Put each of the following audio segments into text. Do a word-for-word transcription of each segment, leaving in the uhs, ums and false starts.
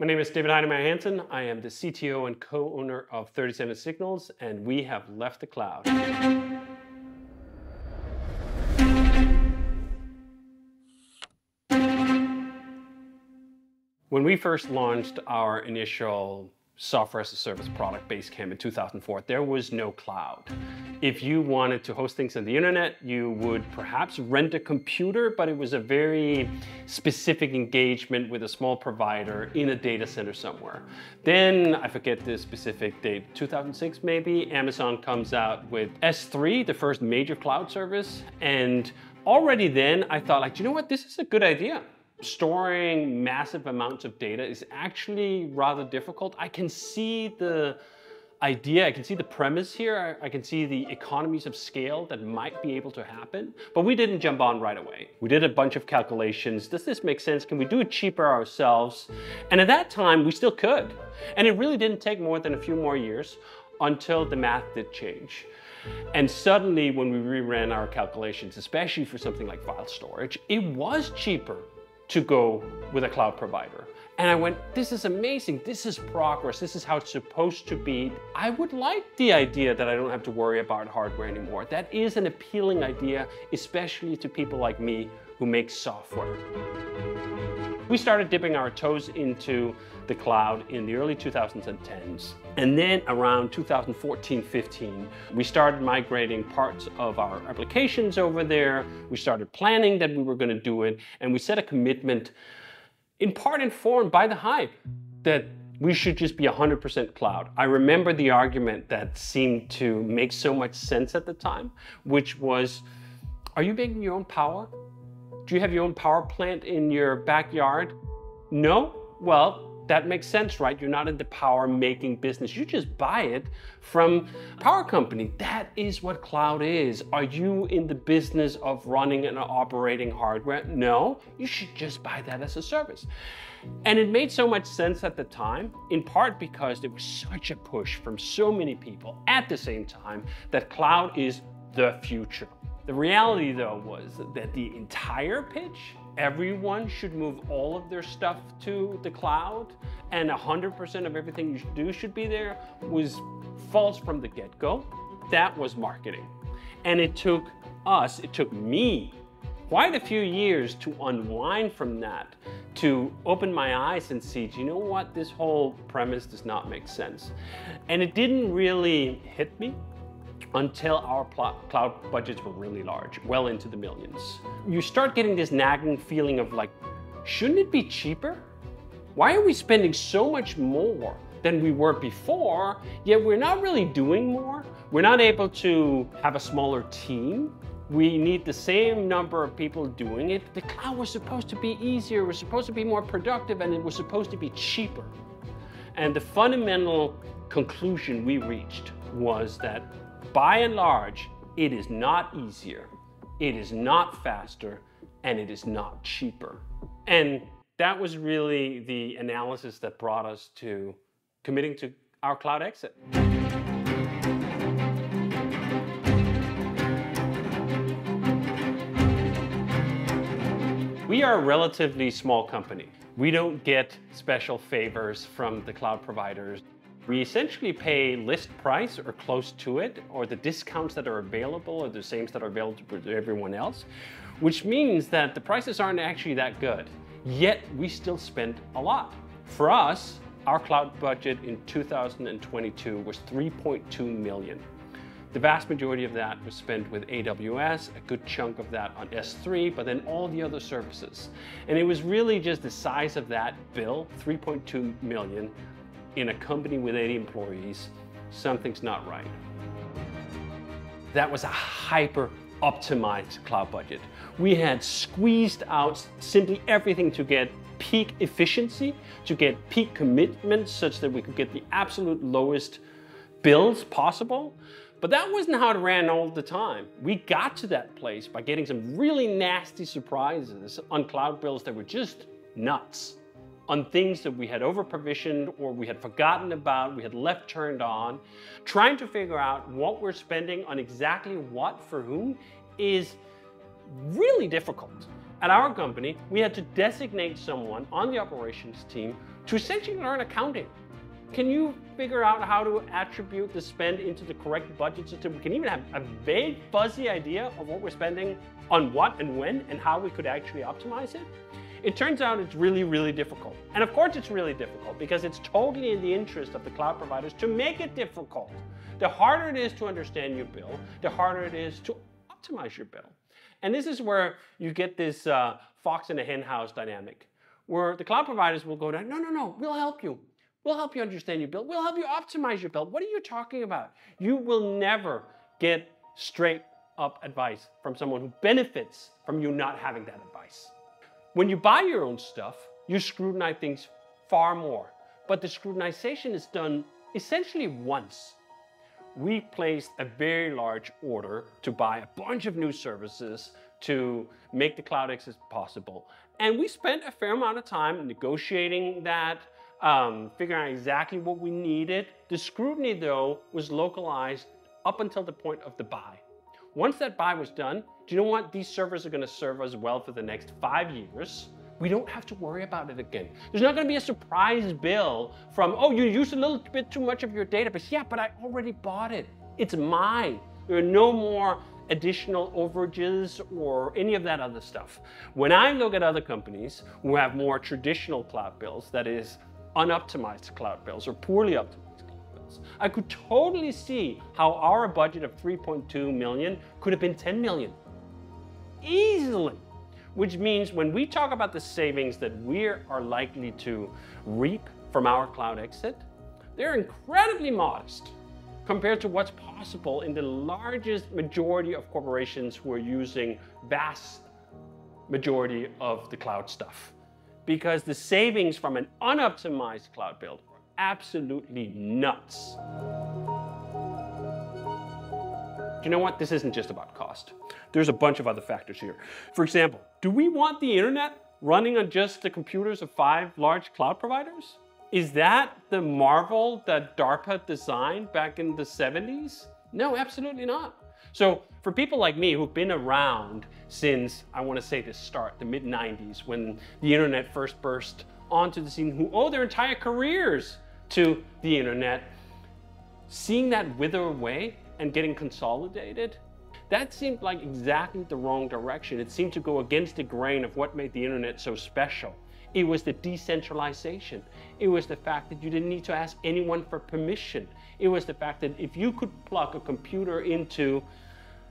My name is David Heinemeier Hansson. I am the C T O and co-owner of thirty-seven signals, and we have left the cloud. When we first launched our initial software as a service product, Basecamp, in two thousand four, there was no cloud. If you wanted to host things on the internet, you would perhaps rent a computer, but it was a very specific engagement with a small provider in a data center somewhere. Then, I forget the specific date, two thousand six maybe, Amazon comes out with S three, the first major cloud service. And already then I thought, like, you know what, this is a good idea. Storing massive amounts of data is actually rather difficult. I can see the idea, I can see the premise here, I can see the economies of scale that might be able to happen, but we didn't jump on right away. We did a bunch of calculations. Does this make sense? Can we do it cheaper ourselves? And at that time, we still could. And it really didn't take more than a few more years until the math did change. And suddenly, when we reran our calculations, especially for something like file storage, it was cheaper to go with a cloud provider. And I went, this is amazing. This is progress. This is how it's supposed to be. I would like the idea that I don't have to worry about hardware anymore. That is an appealing idea, especially to people like me who make software. We started dipping our toes into the cloud in the early two thousand tens. And then around two thousand fourteen, fifteen, we started migrating parts of our applications over there. We started planning that we were going to do it. And we set a commitment, in part informed by the hype, that we should just be one hundred percent cloud. I remember the argument that seemed to make so much sense at the time, which was, are you making your own power? Do you have your own power plant in your backyard? No? Well, that makes sense, right? You're not in the power making business. You just buy it from a power company. That is what cloud is. Are you in the business of running and operating hardware? No, you should just buy that as a service. And it made so much sense at the time, in part because there was such a push from so many people at the same time that cloud is the future. The reality, though, was that the entire pitch, everyone should move all of their stuff to the cloud and one hundred percent of everything you should do should be there, was false from the get-go. That was marketing. And it took us, it took me quite a few years to unwind from that, to open my eyes and see, do you know what? This whole premise does not make sense. And it didn't really hit me until our cloud budgets were really large, well into the millions. You start getting this nagging feeling of like, shouldn't it be cheaper? Why are we spending so much more than we were before, yet we're not really doing more? We're not able to have a smaller team. We need the same number of people doing it. The cloud was supposed to be easier, it was supposed to be more productive, and it was supposed to be cheaper. And the fundamental conclusion we reached was that by and large, it is not easier, it is not faster, and it is not cheaper. And that was really the analysis that brought us to committing to our cloud exit. We are a relatively small company. We don't get special favors from the cloud providers. We essentially pay list price or close to it, or the discounts that are available are the same that are available to everyone else, which means that the prices aren't actually that good, yet we still spend a lot. For us, our cloud budget in two thousand twenty-two was three point two million. The vast majority of that was spent with A W S, a good chunk of that on S three, but then all the other services. And it was really just the size of that bill, three point two million, in a company with eighty employees, something's not right. That was a hyper-optimized cloud budget. We had squeezed out simply everything to get peak efficiency, to get peak commitment, such that we could get the absolute lowest bills possible. But that wasn't how it ran all the time. We got to that place by getting some really nasty surprises on cloud bills that were just nuts, on things that we had over-provisioned or we had forgotten about, we had left turned on. Trying to figure out what we're spending on exactly what for whom is really difficult. At our company, we had to designate someone on the operations team to essentially learn accounting. Can you figure out how to attribute the spend into the correct budget system? We can even have a vague, fuzzy idea of what we're spending on what and when and how we could actually optimize it. It turns out it's really, really difficult. And of course it's really difficult because it's totally in the interest of the cloud providers to make it difficult. The harder it is to understand your bill, the harder it is to optimize your bill. And this is where you get this uh, fox and a hen house dynamic, where the cloud providers will go down, no, no, no, we'll help you. We'll help you understand your bill. We'll help you optimize your bill. What are you talking about? You will never get straight up advice from someone who benefits from you not having that advice. When you buy your own stuff, you scrutinize things far more, but the scrutinization is done essentially once. We placed a very large order to buy a bunch of new services to make the cloud access possible. And we spent a fair amount of time negotiating that, um, figuring out exactly what we needed. The scrutiny, though, was localized up until the point of the buy. Once that buy was done, do you know what? These servers are going to serve us well for the next five years. We don't have to worry about it again. There's not going to be a surprise bill from, oh, you used a little bit too much of your database. Yeah, but I already bought it. It's mine. There are no more additional overages or any of that other stuff. When I look at other companies who have more traditional cloud bills, that is, unoptimized cloud bills or poorly optimized, I could totally see how our budget of three point two million could have been ten million easily, which means when we talk about the savings that we are likely to reap from our cloud exit, they're incredibly modest compared to what's possible in the largest majority of corporations who are using vast majority of the cloud stuff, because the savings from an unoptimized cloud build absolutely nuts. Do you know what? This isn't just about cost. There's a bunch of other factors here. For example, do we want the internet running on just the computers of five large cloud providers? Is that the marvel that DARPA designed back in the seventies? No, absolutely not. So for people like me who've been around since, I want to say the start, the mid nineties, when the internet first burst onto the scene, who owe their entire careers to the internet, seeing that wither away and getting consolidated, that seemed like exactly the wrong direction. It seemed to go against the grain of what made the internet so special. It was the decentralization. It was the fact that you didn't need to ask anyone for permission. It was the fact that if you could plug a computer into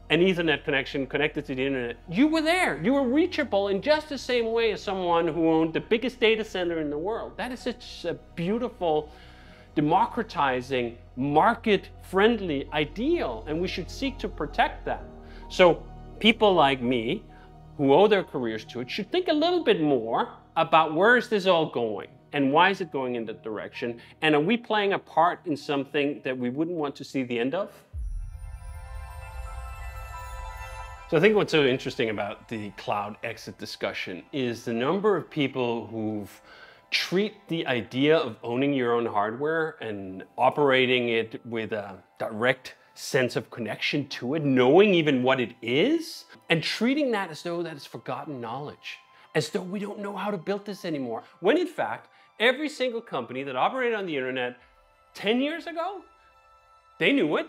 an Ethernet connection connected to the internet, you were there. You were reachable in just the same way as someone who owned the biggest data center in the world. That is such a beautiful, democratizing, market-friendly ideal, and we should seek to protect that. So people like me, who owe their careers to it, should think a little bit more about where is this all going, and why is it going in that direction, and are we playing a part in something that we wouldn't want to see the end of? So I think what's so interesting about the cloud exit discussion is the number of people who've treat the idea of owning your own hardware and operating it with a direct sense of connection to it, knowing even what it is, and treating that as though that is forgotten knowledge, as though we don't know how to build this anymore. When in fact, every single company that operated on the internet ten years ago, they knew it.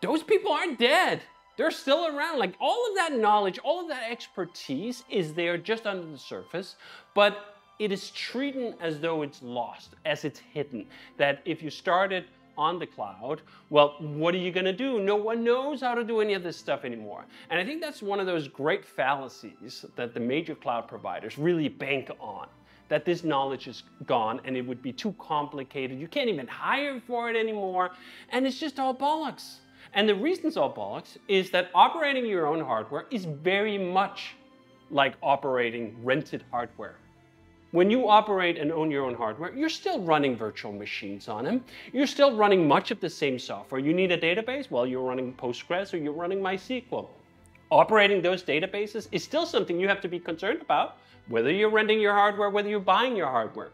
Those people aren't dead. They're still around. Like, all of that knowledge, all of that expertise is there just under the surface, but it is treated as though it's lost, as it's hidden. That if you started on the cloud, well, what are you gonna do? No one knows how to do any of this stuff anymore. And I think that's one of those great fallacies that the major cloud providers really bank on, that this knowledge is gone and it would be too complicated. You can't even hire for it anymore. And it's just all bollocks. And the reason it's all bollocks is that operating your own hardware is very much like operating rented hardware. When you operate and own your own hardware, you're still running virtual machines on them. You're still running much of the same software. You need a database? Well, you're running Postgres or you're running MySQL. Operating those databases is still something you have to be concerned about, whether you're renting your hardware, whether you're buying your hardware.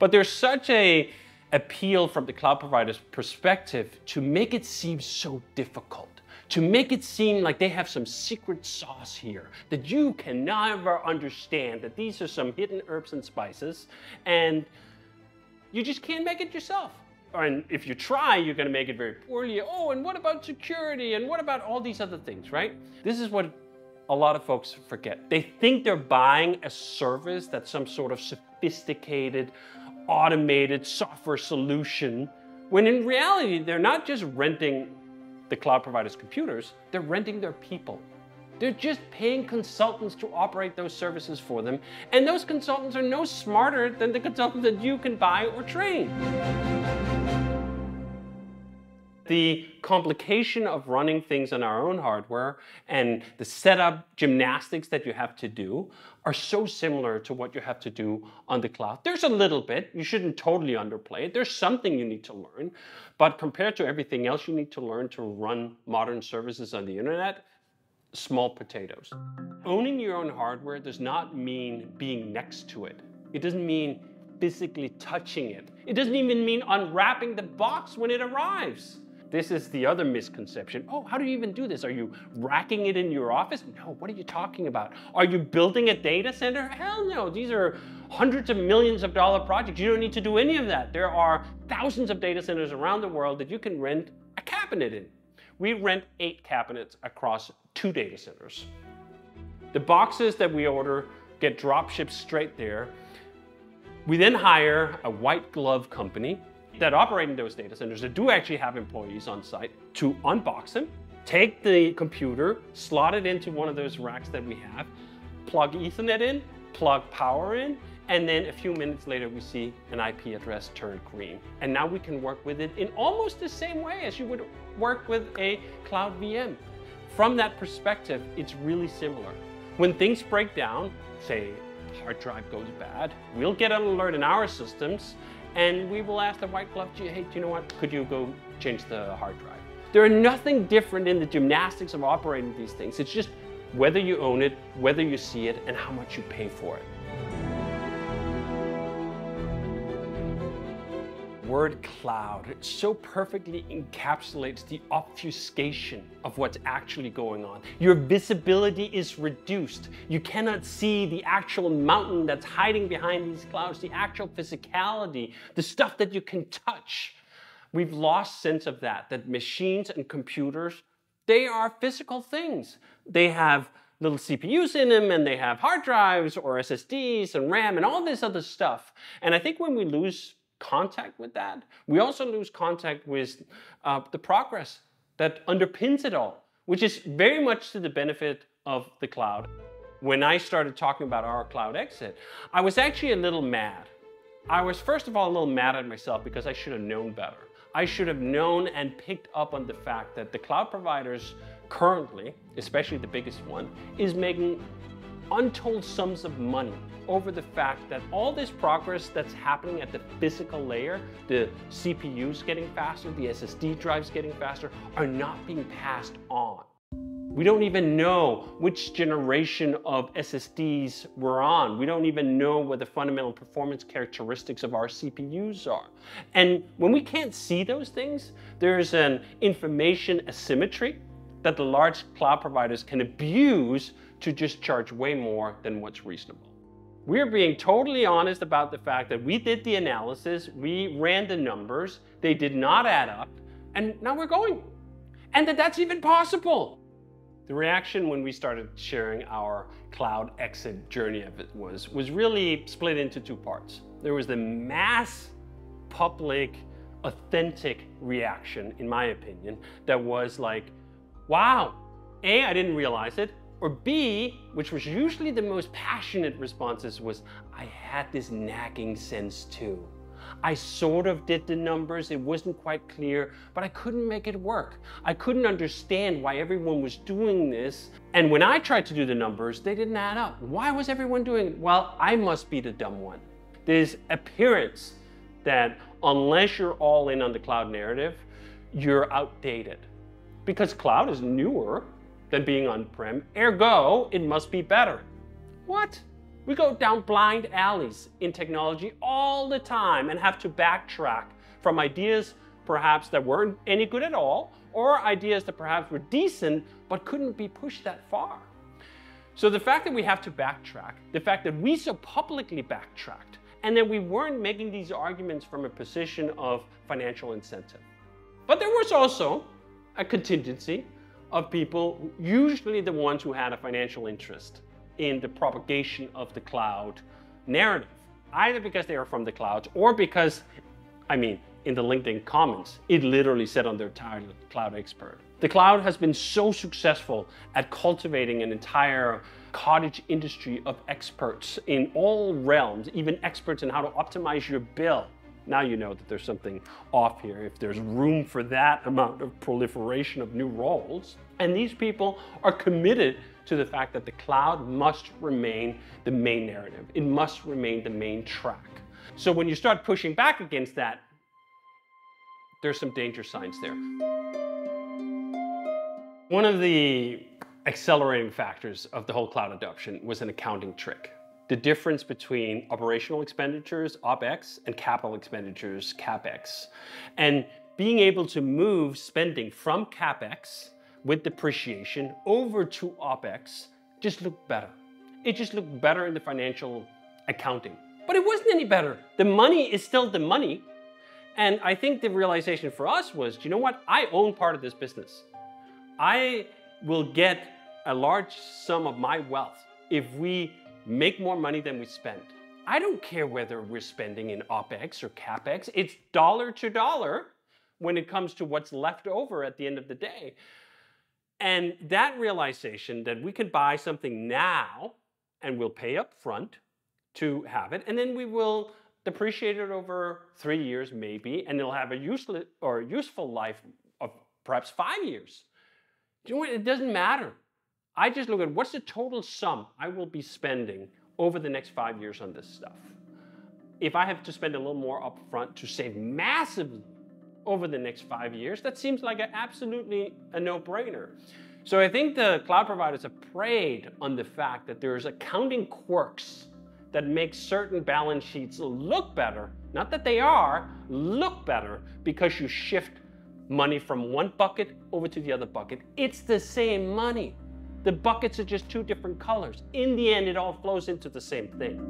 But there's such a appeal from the cloud provider's perspective to make it seem so difficult, to make it seem like they have some secret sauce here that you can never understand, that these are some hidden herbs and spices, and You just can't make it yourself. And if you try, you're going to make it very poorly. Oh, and what about security? And what about all these other things, right? This is what a lot of folks forget. They think they're buying a service that's some sort of sophisticated, automated software solution, when in reality, they're not just renting the cloud provider's computers, they're renting their people. They're just paying consultants to operate those services for them. And those consultants are no smarter than the consultants that you can buy or train. The complication of running things on our own hardware and the setup gymnastics that you have to do are so similar to what you have to do on the cloud. There's a little bit. You shouldn't totally underplay it. There's something you need to learn. But compared to everything else you need to learn to run modern services on the internet, small potatoes. Owning your own hardware does not mean being next to it. It doesn't mean physically touching it. It doesn't even mean unwrapping the box when it arrives. This is the other misconception. Oh, how do you even do this? Are you racking it in your office? No, what are you talking about? Are you building a data center? Hell no, these are hundreds of millions of dollar projects. You don't need to do any of that. There are thousands of data centers around the world that you can rent a cabinet in. We rent eight cabinets across two data centers. The boxes that we order get drop shipped straight there. We then hire a white glove company that operate in those data centers that do actually have employees on site to unbox them, take the computer, slot it into one of those racks that we have, plug Ethernet in, plug power in, and then a few minutes later we see an I P address turn green. And now we can work with it in almost the same way as you would work with a cloud V M. From that perspective, it's really similar. When things break down, say hard drive goes bad, we'll get an alert in our systems and we will ask the white glove, hey, do you know what? Could you go change the hard drive? There are nothing different in the gymnastics of operating these things. It's just whether you own it, whether you see it, and how much you pay for it. Word cloud, it so perfectly encapsulates the obfuscation of what's actually going on. Your visibility is reduced. You cannot see the actual mountain that's hiding behind these clouds, the actual physicality, the stuff that you can touch. We've lost sense of that, that machines and computers, they are physical things. They have little C P Us in them, and they have hard drives or S S Ds and RAM and all this other stuff. And I think when we lose contact with that, we also lose contact with uh, the progress that underpins it all, which is very much to the benefit of the cloud. When I started talking about our cloud exit, I was actually a little mad. I was first of all a little mad at myself because I should have known better. I should have known and picked up on the fact that the cloud providers currently, especially the biggest one, is making untold sums of money over the fact that all this progress that's happening at the physical layer, the C P Us getting faster, the S S D drives getting faster, are not being passed on. We don't even know which generation of S S Ds we're on. We don't even know what the fundamental performance characteristics of our C P Us are. And when we can't see those things, there's an information asymmetry that the large cloud providers can abuse to just charge way more than what's reasonable. We're being totally honest about the fact that we did the analysis, we ran the numbers, they did not add up, and now we're going. And that that's even possible. The reaction when we started sharing our cloud exit journey of it was, was really split into two parts. There was the mass public, authentic reaction, in my opinion, that was like, wow, A, I didn't realize it, or B, which was usually the most passionate responses was, I had this nagging sense too. I sort of did the numbers, it wasn't quite clear, but I couldn't make it work. I couldn't understand why everyone was doing this. And when I tried to do the numbers, they didn't add up. Why was everyone doing it? Well, I must be the dumb one. There's appearance that unless you're all in on the cloud narrative, you're outdated. Because cloud is newer than being on-prem, ergo, it must be better. What? We go down blind alleys in technology all the time and have to backtrack from ideas perhaps that weren't any good at all, or ideas that perhaps were decent but couldn't be pushed that far. So the fact that we have to backtrack, the fact that we so publicly backtracked and that we weren't making these arguments from a position of financial incentive. But there was also a contingency of people, usually the ones who had a financial interest in the propagation of the cloud narrative, either because they are from the clouds or because, I mean, in the LinkedIn comments, it literally said on their title, cloud expert. The cloud has been so successful at cultivating an entire cottage industry of experts in all realms, even experts in how to optimize your bill. Now you know that there's something off here if there's room for that amount of proliferation of new roles. And these people are committed to the fact that the cloud must remain the main narrative. It must remain the main track. So when you start pushing back against that, there's some danger signs there. One of the accelerating factors of the whole cloud adoption was an accounting trick. The difference between operational expenditures, OpEx, and capital expenditures, CapEx. And being able to move spending from CapEx with depreciation over to OpEx just looked better. It just looked better in the financial accounting. But it wasn't any better. The money is still the money. And I think the realization for us was, you know what? I own part of this business. I will get a large sum of my wealth if we make more money than we spend. I don't care whether we're spending in OpEx or CapEx. It's dollar to dollar when it comes to what's left over at the end of the day. And that realization that we can buy something now and we'll pay up front to have it, and then we will depreciate it over three years maybe, and it'll have a useful or useful life of perhaps five years. You know what? It doesn't matter. I just look at what's the total sum I will be spending over the next five years on this stuff. If I have to spend a little more upfront to save massively over the next five years, that seems like a, absolutely a no-brainer. So I think the cloud providers have preyed on the fact that there's accounting quirks that make certain balance sheets look better, not that they are, look better because you shift money from one bucket over to the other bucket. It's the same money. The buckets are just two different colors. In the end, it all flows into the same thing.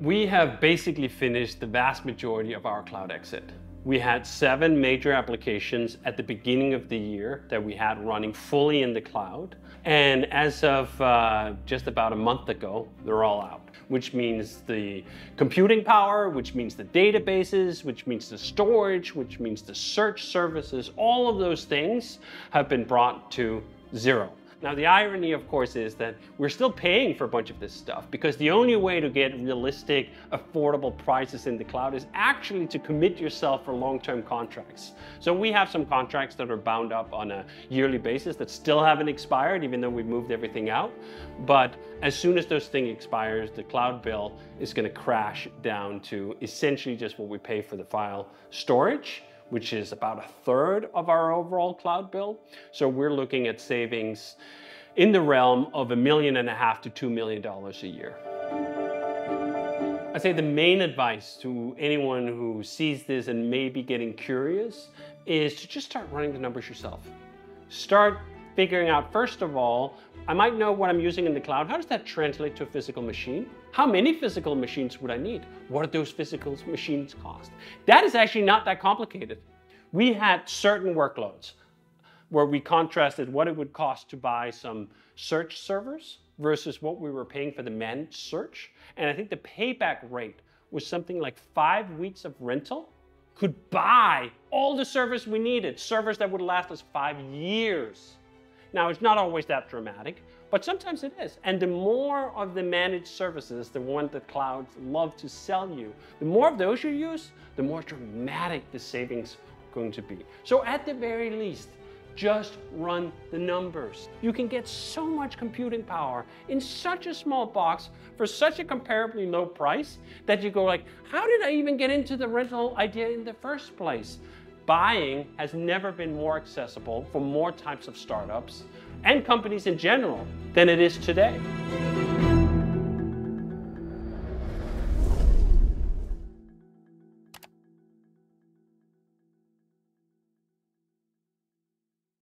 We have basically finished the vast majority of our cloud exit. We had seven major applications at the beginning of the year that we had running fully in the cloud. And as of uh, just about a month ago, they're all out, which means the computing power, which means the databases, which means the storage, which means the search services, all of those things have been brought to zero. Now, the irony, of course, is that we're still paying for a bunch of this stuff because the only way to get realistic, affordable prices in the cloud is actually to commit yourself for long-term contracts. So we have some contracts that are bound up on a yearly basis that still haven't expired, even though we've moved everything out. But as soon as those things expire, the cloud bill is going to crash down to essentially just what we pay for the file storage, which is about a third of our overall cloud bill. So we're looking at savings in the realm of a million and a half to two million dollars a year. I'd say the main advice to anyone who sees this and may be getting curious is to just start running the numbers yourself. Start figuring out, first of all, I might know what I'm using in the cloud. How does that translate to a physical machine? How many physical machines would I need? What do those physical machines cost? That is actually not that complicated. We had certain workloads where we contrasted what it would cost to buy some search servers versus what we were paying for the managed search. And I think the payback rate was something like five weeks of rental could buy all the servers we needed, servers that would last us five years. Now, it's not always that dramatic, but sometimes it is. And the more of the managed services, the one that clouds love to sell you, the more of those you use, the more dramatic the savings are going to be. So at the very least, just run the numbers. You can get so much computing power in such a small box for such a comparably low price that you go like, how did I even get into the rental idea in the first place? Buying has never been more accessible for more types of startups and companies in general than it is today.